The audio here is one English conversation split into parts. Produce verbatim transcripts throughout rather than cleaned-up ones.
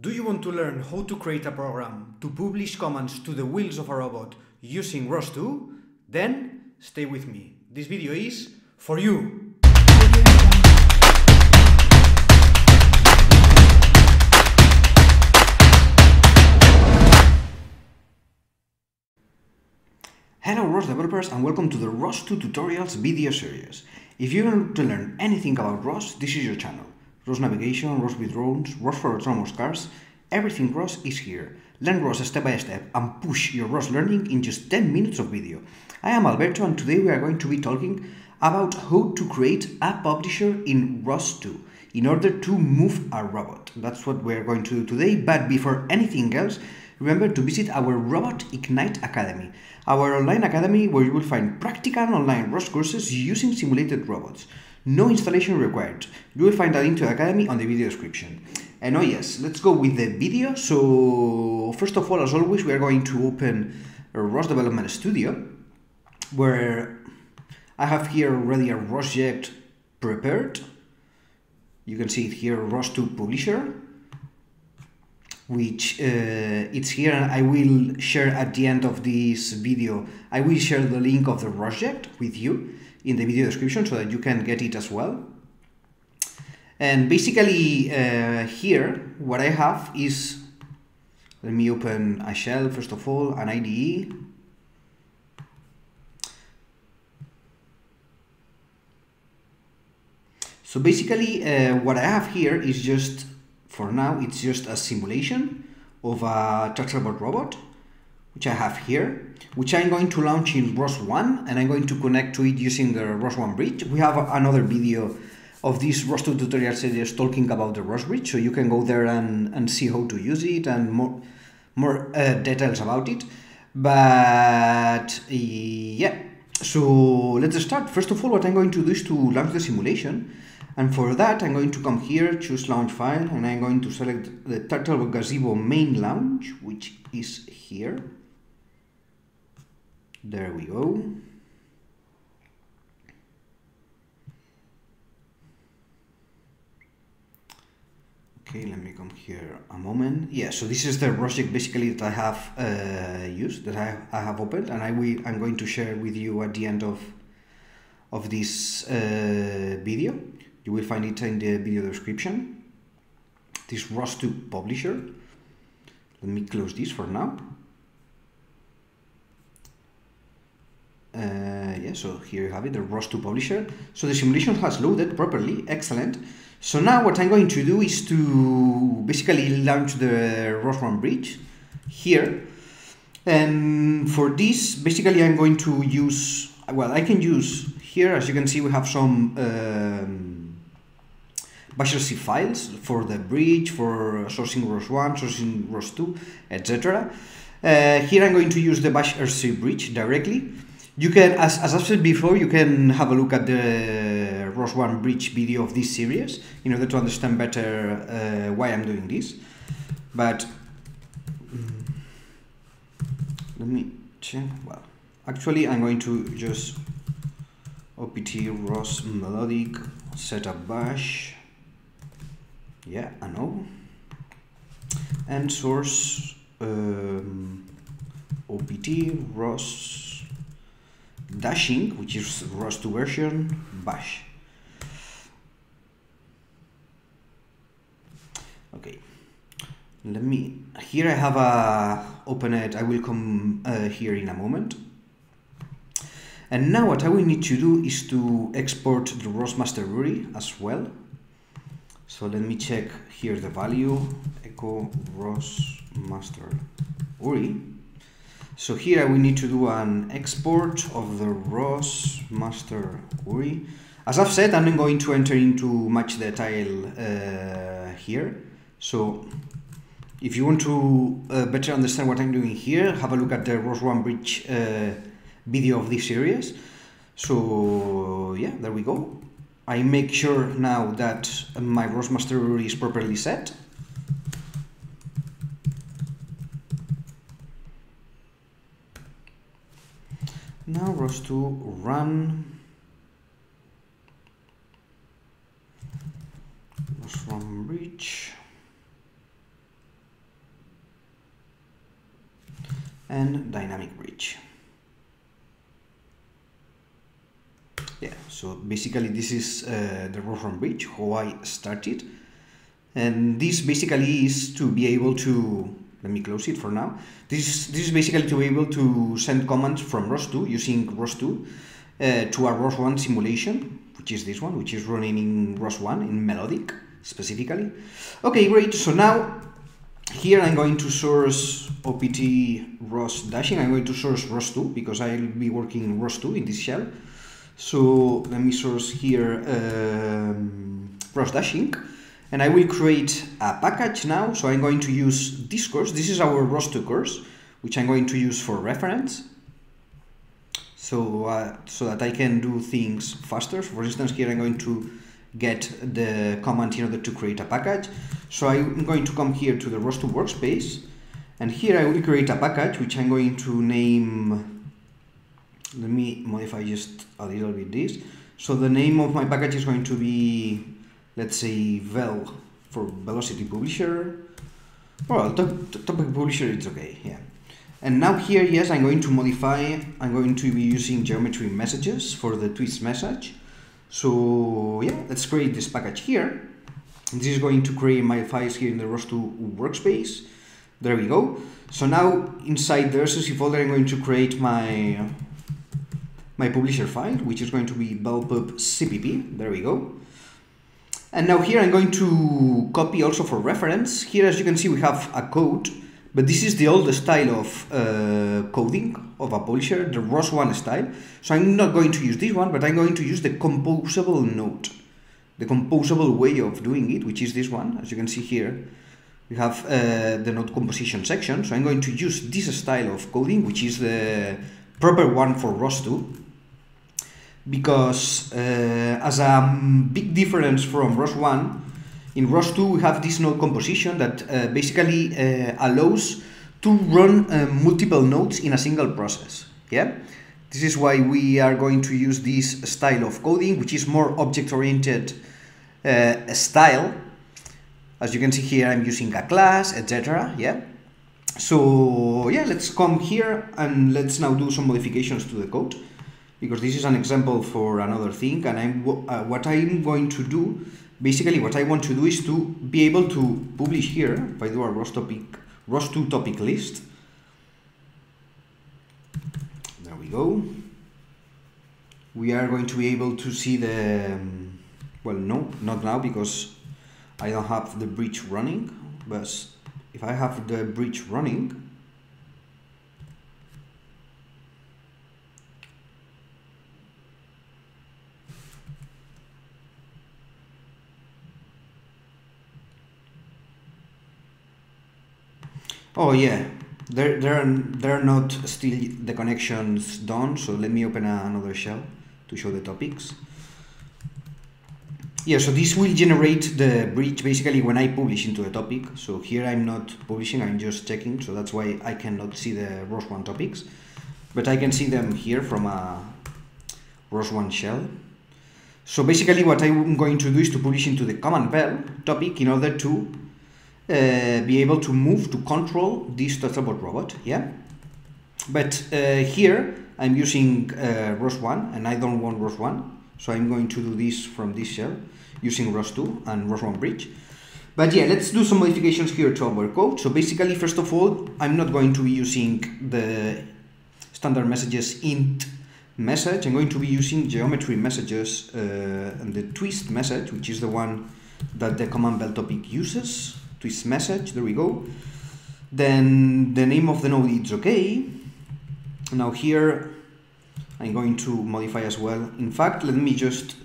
Do you want to learn how to create a program to publish commands to the wheels of a robot using R O S two? Then stay with me. This video is for you. Hello R O S developers and welcome to the R O S two tutorials video series. If you want to learn anything about R O S, this is your channel. R O S navigation, R O S with drones, R O S for autonomous cars, everything R O S is here. Learn R O S step by step and push your R O S learning in just ten minutes of video. I am Alberto and today we are going to be talking about how to create a publisher in R O S two in order to move a robot. That's what we are going to do today, but before anything else, remember to visit our Robot Ignite Academy, our online academy where you will find practical online R O S courses using simulated robots. No installation required. You will find a link to the academy on the video description. And oh yes, let's go with the video. So first of all, as always, we are going to open R O S Development Studio, where I have here already a R O S ject prepared. You can see it here, R O S two Publisher, which uh, it's here, and I will share at the end of this video, I will share the link of the R O S ject with you in the video description so that you can get it as well. And basically uh, here what I have is, let me open a shell first of all, an I D E. So basically uh, what I have here is just, for now, it's just a simulation of a Turtlebot robot, which I have here, which I'm going to launch in R O S one, and I'm going to connect to it using the R O S one bridge. We have another video of this R O S two tutorial series talking about the R O S bridge, so you can go there and, and see how to use it and more, more uh, details about it. But yeah, so let's start. First of all, what I'm going to do is to launch the simulation. And for that, I'm going to come here, choose Launch File, and I'm going to select the Turtlebot Gazebo main launch, which is here. There we go. Okay, let me come here a moment. Yeah, so this is the project basically that I have uh, used, that I, I have opened, and I will, I'm going to share with you at the end of, of this uh, video. You will find it in the video description. This R O S two publisher. Let me close this for now. Uh, yeah, so here you have it, the R O S two publisher. So the simulation has loaded properly, excellent. So now what I'm going to do is to basically launch the R O S one bridge here. And for this, basically I'm going to use, well, I can use here, as you can see, we have some um, BashRC files for the bridge, for sourcing R O S one, sourcing R O S two, et cetera. Uh, here I'm going to use the BashRC bridge directly. You can, as, as I've said before, you can have a look at the R O S one bridge video of this series in order to understand better uh, why I'm doing this. But let me check. Well, actually, I'm going to just opt R O S Melodic setup bash. Yeah, I know. And source um, opt R O S dashing, which is R O S two version bash. Okay, let me. Here I have a open it. I will come uh, here in a moment. And now what I will need to do is to export the R O S master U R I as well. So let me check here the value, echo R O S master U R I. So here I will need to do an export of the R O S master U R I. As I've said, I'm not going to enter into much detail uh, here. So if you want to uh, better understand what I'm doing here, have a look at the R O S one bridge uh, video of this series. So yeah, there we go. I make sure now that my R O S master U R I is properly set. Now R O S two run. R O S one bridge. and dynamic bridge. Yeah, so basically this is uh, the ROS one bridge, how I started. And this basically is to be able to, let me close it for now. This, this is basically to be able to send commands from ROS two, using ROS two, uh, to our ROS one simulation, which is this one, which is running in ROS one, in Melodic, specifically. Okay, great, so now, here I'm going to source opt ROS dashing, I'm going to source ROS two, because I'll be working in ROS two in this shell. So let me source here um, ROS dashing, and I will create a package now. So I'm going to use this course. This is our ROS two course, which I'm going to use for reference, so uh, so that I can do things faster. For instance, here I'm going to get the command in order to create a package. So I'm going to come here to the ROS two workspace, and here I will create a package which I'm going to name. Let me modify just a little bit this. So the name of my package is going to be, let's say, vel for velocity publisher. Well, topic publisher, it's okay, yeah. And now here, yes, I'm going to modify, I'm going to be using geometry messages for the twist message. So yeah, let's create this package here. This is going to create my files here in the ROS two workspace. There we go. So now inside the R C C folder, I'm going to create my my publisher file, which is going to be vel pub C P P, there we go. And now here I'm going to copy also for reference. Here, as you can see, we have a code, but this is the old style of uh, coding of a publisher, the ROS one style. So I'm not going to use this one, but I'm going to use the composable node, the composable way of doing it, which is this one. As you can see here, we have uh, the node composition section. So I'm going to use this style of coding, which is the proper one for ROS two. Because uh, as a big difference from ROS one, in ROS two we have this node composition that uh, basically uh, allows to run uh, multiple nodes in a single process. Yeah, this is why we are going to use this style of coding, which is more object-oriented uh, style. As you can see here, I'm using a class, et cetera. Yeah. So yeah, let's come here and let's now do some modifications to the code, because this is an example for another thing. And I'm, uh, what I'm going to do, basically what I want to do is to be able to publish here, if I do a ROS topic, ROS two topic list, there we go, we are going to be able to see the, um, well, no, not now, because I don't have the bridge running, but if I have the bridge running, oh yeah, there, there, are, there are not still the connections done, so let me open another shell to show the topics. Yeah, so this will generate the bridge basically when I publish into a topic. So here I'm not publishing, I'm just checking, so that's why I cannot see the ROS one topics, but I can see them here from a ROS one shell. So basically what I'm going to do is to publish into the command vel topic in order to Uh, be able to move to control this Turtlebot robot, yeah? But uh, here I'm using uh, ROS one and I don't want ROS one, so I'm going to do this from this shell using ROS two and ROS one bridge. But yeah, let's do some modifications here to our code. So basically, first of all, I'm not going to be using the standard messages int message, I'm going to be using geometry messages uh, and the twist message, which is the one that the command vel topic uses. Twist message, there we go. Then the name of the node is okay. Now here I'm going to modify as well. In fact, let me just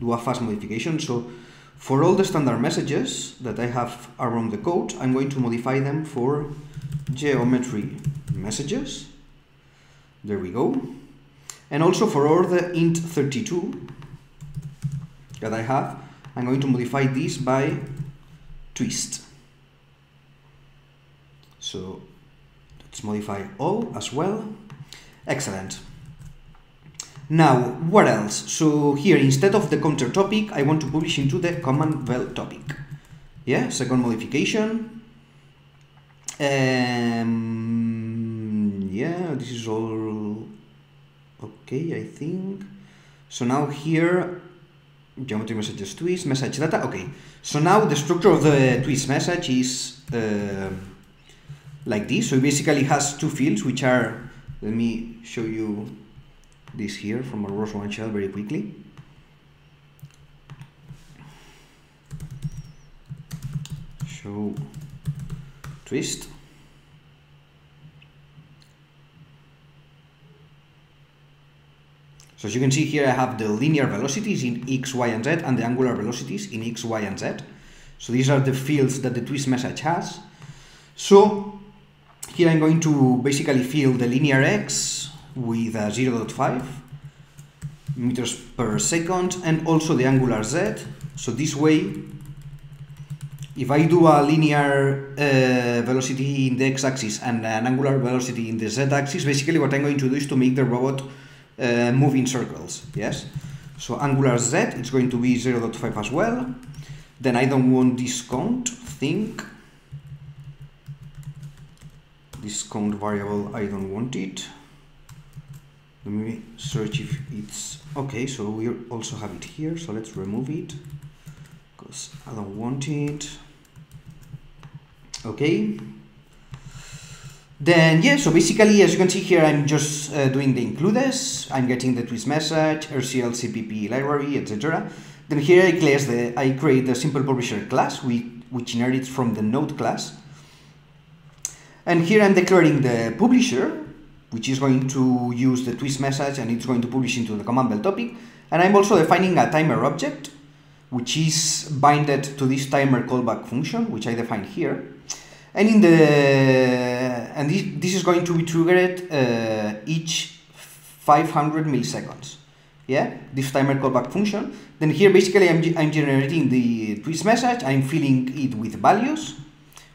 do a fast modification. So for all the standard messages that I have around the code, I'm going to modify them for geometry messages. There we go. And also for all the int thirty-two that I have, I'm going to modify this by twist. So let's modify all as well. Excellent. Now, what else? So here, instead of the counter topic, I want to publish into the command vel topic. Yeah, second modification. Um, yeah, this is all okay, I think. So now here, geometry messages, twist, message data, okay. So now the structure of the twist message is uh, like this. So it basically has two fields, which are, let me show you this here from a R O S one shell very quickly. Show twist. So as you can see here, I have the linear velocities in x, y, and z, and the angular velocities in x, y, and z. So these are the fields that the twist message has. So here I'm going to basically fill the linear x with a zero point five meters per second, and also the angular z. So this way, if I do a linear uh, velocity in the x-axis and an angular velocity in the z-axis, basically what I'm going to do is to make the robot Uh, move in circles, yes? So angular z, it's going to be zero point five as well. Then I don't want this count thing. This count variable, I don't want it. Let me search if it's... Okay, so we also have it here, so let's remove it, because I don't want it. Okay. Then, yeah, so basically, as you can see here, I'm just uh, doing the includes, I'm getting the twist message, R C L C P P library, et cetera. Then here I, the, I create the simple publisher class, which, which inherits from the node class. And here I'm declaring the publisher, which is going to use the twist message, and it's going to publish into the command bell topic. And I'm also defining a timer object, which is binded to this timer callback function, which I define here. And in the and this, this is going to be triggered uh, each five hundred milliseconds. Yeah, this timer callback function. Then here basically I'm I'm generating the twist message. I'm filling it with values,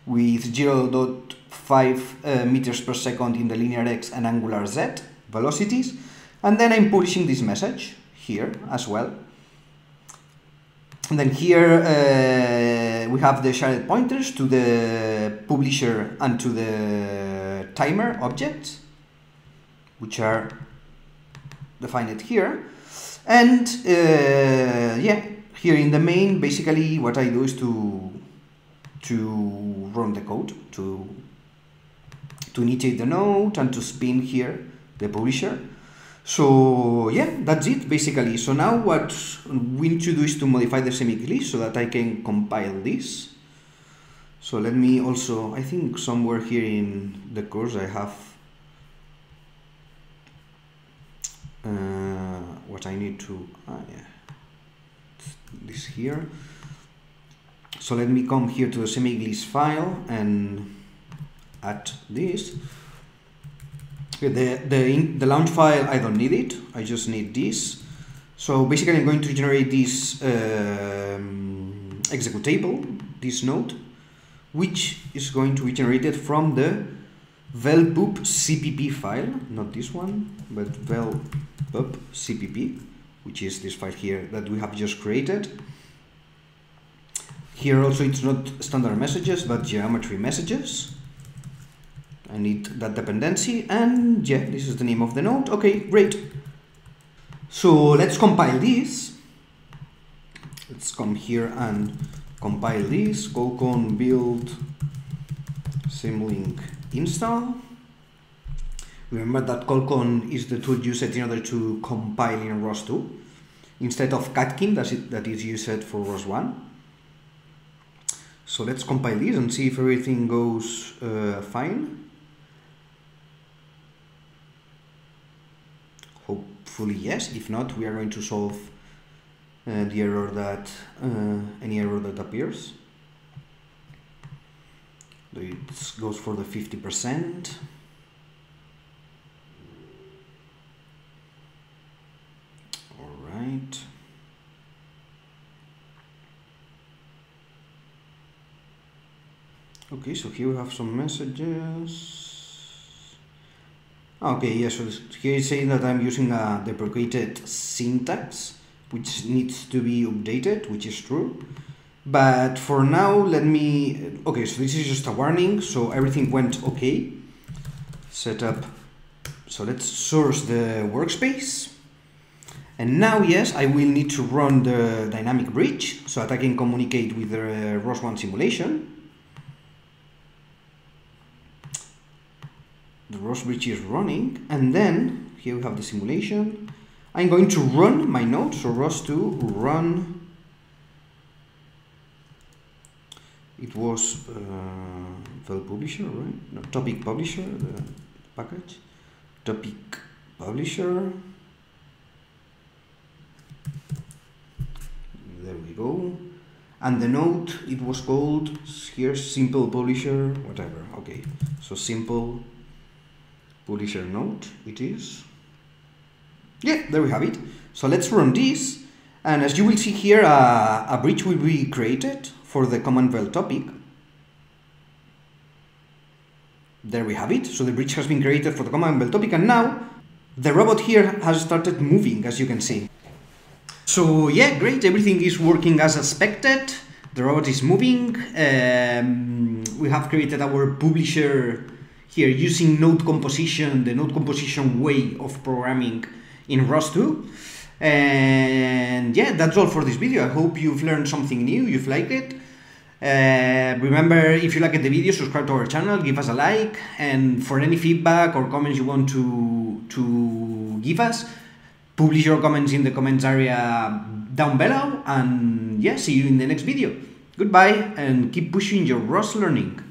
with zero point five uh, meters per second in the linear x and angular z velocities, and then I'm publishing this message here as well. And then here uh, we have the shared pointers to the publisher and to the timer objects, which are defined here. And uh, yeah, here in the main, basically what I do is to to run the code, to to initiate the node and to spin here the publisher. So yeah, that's it basically. So now what we need to do is to modify the semi-glitch so that I can compile this. So let me also, I think somewhere here in the course I have uh, what I need to, ah, yeah, this here. So let me come here to the semi-glitch file and add this. The, the, in, the launch file, I don't need it, I just need this. So basically I'm going to generate this um, executable, this node, which is going to be generated from the velpup C P P file, not this one, but velpup C P P, which is this file here that we have just created. Here also it's not standard messages, but geometry messages. I need that dependency, and yeah, this is the name of the node. Okay, great. So let's compile this. Let's come here and compile this. Colcon build simlink install. Remember that colcon is the tool used in order to compile in R O S two instead of catkin, that's it, that is used for R O S one. So let's compile this and see if everything goes uh, fine. Hopefully yes, if not, we are going to solve uh, the error that, uh, any error that appears. It goes for the fifty percent. All right. Okay, so here we have some messages. Okay, yeah, so here it's saying that I'm using a deprecated syntax, which needs to be updated, which is true. But for now, let me... Okay, so this is just a warning, so everything went okay. Setup So let's source the workspace. And now, yes, I will need to run the dynamic bridge so that I can communicate with the R O S one simulation. The R O S bridge is running, and then here we have the simulation. I'm going to run my node, so R O S two run. It was uh, vel publisher, right? No, topic publisher, the package. Topic publisher. There we go. And the node, it was called here simple publisher, whatever. Okay, so simple publisher node it is. Yeah, there we have it. So let's run this, and as you will see here, uh, a bridge will be created for the command vel topic. There we have it. So the bridge has been created for the command vel topic, and now the robot here has started moving, as you can see. So yeah, great, everything is working as expected. The robot is moving. Um, we have created our publisher here using node composition, the node composition way of programming in R O S two. And yeah, that's all for this video. I hope you've learned something new, you've liked it. Uh, remember, if you liked the video, subscribe to our channel, give us a like, and for any feedback or comments you want to, to give us, publish your comments in the comments area down below, and yeah, see you in the next video. Goodbye, and keep pushing your R O S learning.